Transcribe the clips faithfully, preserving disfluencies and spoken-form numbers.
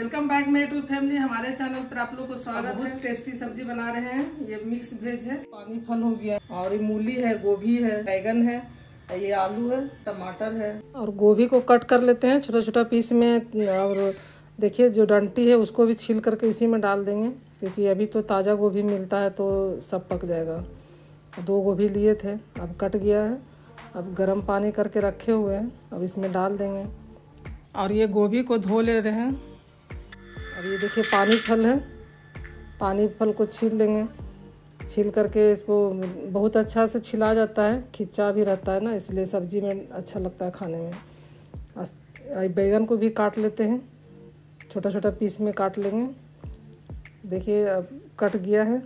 Welcome back my YouTube family. हमारे channel पर आप लोग को स्वागत है। टेस्टी सब्जी बना रहे हैं। ये मिक्स वेज है, पानी फल हो गया और ये मूली है, गोभी है, बैगन है, ये आलू है, टमाटर है। और गोभी को कट कर लेते हैं छोटा छोटा पीस में। और देखिए जो डंटी है उसको भी छील करके इसी में डाल देंगे, क्योंकि अभी तो ताज़ा गोभी मिलता है तो सब पक जाएगा। दो गोभी लिए थे, अब कट गया है। अब गर्म पानी करके रखे हुए हैं, अब इसमें डाल देंगे। और ये गोभी को धो ले रहे हैं। और ये देखिए पानी फल है, पानी फल को छील लेंगे। छील करके इसको बहुत अच्छा से छिला जाता है, खिंचा भी रहता है ना, इसलिए सब्जी में अच्छा लगता है खाने में। बैगन को भी काट लेते हैं, छोटा छोटा पीस में काट लेंगे। देखिए अब कट गया है।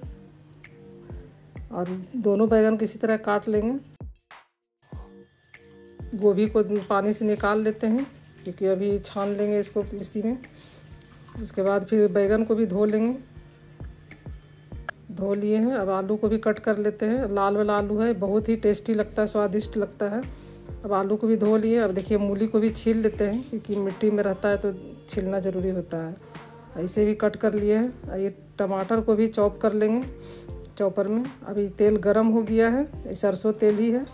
और दोनों बैगन को इसी तरह काट लेंगे। गोभी को पानी से निकाल लेते हैं, क्योंकि अभी छान लेंगे इसको इसी में। उसके बाद फिर बैगन को भी धो लेंगे। धो लिए हैं। अब आलू को भी कट कर लेते हैं। लाल वाला आलू है, बहुत ही टेस्टी लगता है, स्वादिष्ट लगता है। अब आलू को भी धो लिए। अब देखिए मूली को भी छील लेते हैं, क्योंकि मिट्टी में रहता है तो छीलना ज़रूरी होता है। इसे भी कट कर लिए हैं। ये टमाटर को भी चॉप कर लेंगे चॉपर में। अभी तेल गर्म हो गया है, सरसों तेल ही है।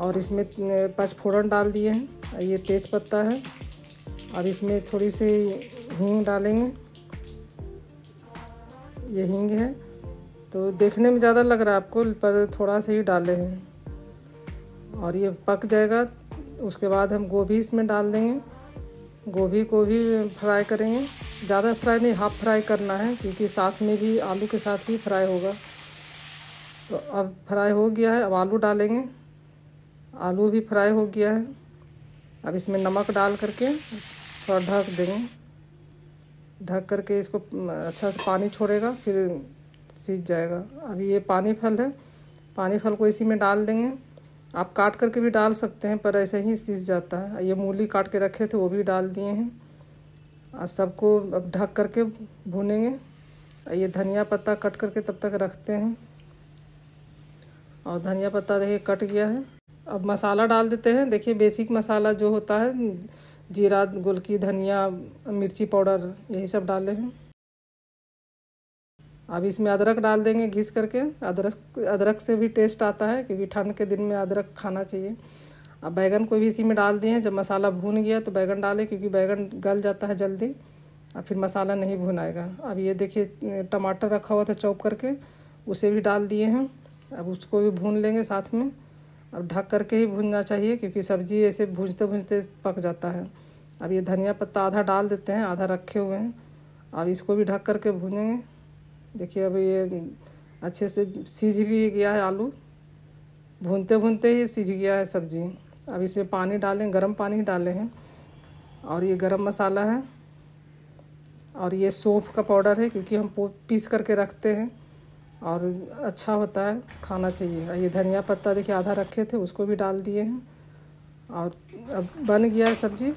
और इसमें पाँचफोड़न डाल दिए हैं, ये तेज़पत्ता है। और इसमें थोड़ी सी हींग डालेंगे, ये हींग है। तो देखने में ज़्यादा लग रहा है आपको, पर थोड़ा सा ही डाले हैं। और ये पक जाएगा। उसके बाद हम गोभी इसमें डाल देंगे। गोभी को भी फ्राई करेंगे, ज़्यादा फ्राई नहीं, हाफ फ्राई करना है, क्योंकि साथ में भी आलू के साथ भी फ्राई होगा। तो अब फ्राई हो गया है। अब आलू डालेंगे। आलू भी फ्राई हो गया है। अब इसमें नमक डाल करके थोड़ा ढक देंगे। ढक करके इसको अच्छा से पानी छोड़ेगा, फिर सीज जाएगा। अभी ये पानी फल है, पानी फल को इसी में डाल देंगे। आप काट करके भी डाल सकते हैं, पर ऐसे ही सीज जाता है। ये मूली काट के रखे थे, वो भी डाल दिए हैं। और सबको अब ढक करके भूनेंगे। ये धनिया पत्ता कट करके तब तक रखते हैं। और धनिया पत्ता देखिए कट गया है। अब मसाला डाल देते हैं। देखिए बेसिक मसाला जो होता है, जीरा, गोलकी, धनिया, मिर्ची पाउडर, यही सब डाले हैं। अब इसमें अदरक डाल देंगे घिस करके। अदरक अदरक से भी टेस्ट आता है, क्योंकि ठंड के दिन में अदरक खाना चाहिए। अब बैगन को भी इसी में डाल दिए हैं। जब मसाला भून गया तो बैगन डालें, क्योंकि बैगन गल जाता है जल्दी और फिर मसाला नहीं भुनाएगा। अब ये देखिए टमाटर रखा हुआ था चॉप करके, उसे भी डाल दिए हैं। अब उसको भी भून लेंगे साथ में। अब ढक करके ही भूनना चाहिए, क्योंकि सब्जी ऐसे भूनते भूनते पक जाता है। अब ये धनिया पत्ता आधा डाल देते हैं, आधा रखे हुए हैं। अब इसको भी ढक करके भूनेंगे। देखिए अब ये अच्छे से सीज भी गया है। आलू भूनते भूनते ही सीज गया है सब्जी। अब इसमें पानी डालें, गर्म पानी डाले हैं। और ये गरम मसाला है, और ये सौंफ का पाउडर है, क्योंकि हम पीस करके रखते हैं और अच्छा होता है, खाना चाहिए। ये धनिया पत्ता देखिए आधा रखे थे, उसको भी डाल दिए हैं। और अब बन गया है सब्जी।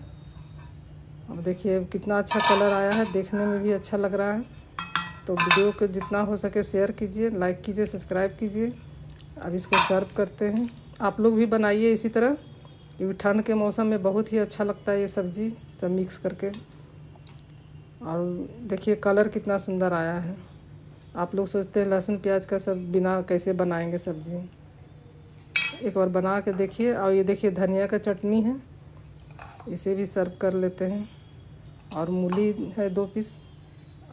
अब देखिए कितना अच्छा कलर आया है, देखने में भी अच्छा लग रहा है। तो वीडियो को जितना हो सके शेयर कीजिए, लाइक कीजिए, सब्सक्राइब कीजिए। अब इसको सर्व करते हैं। आप लोग भी बनाइए इसी तरह, क्योंकि ठंड के मौसम में बहुत ही अच्छा लगता है ये सब्जी सब मिक्स करके। और देखिए कलर कितना सुंदर आया है। आप लोग सोचते हैं लहसुन प्याज का सब बिना कैसे बनाएंगे सब्जी, एक बार बना के देखिए। और ये देखिए धनिया का चटनी है, इसे भी सर्व कर लेते हैं। और मूली है दो पीस।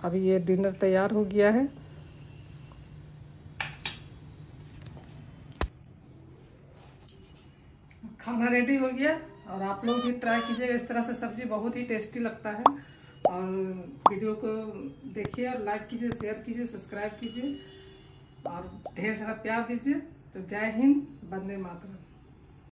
अब ये डिनर तैयार हो गया है। खाना रेडी हो गया। और आप लोग भी ट्राई कीजिएगा इस तरह से सब्जी, बहुत ही टेस्टी लगता है। और वीडियो को देखिए और लाइक कीजिए, शेयर कीजिए, सब्सक्राइब कीजिए और ढेर सारा प्यार दीजिए। तो जय हिंद, वंदे मातरम।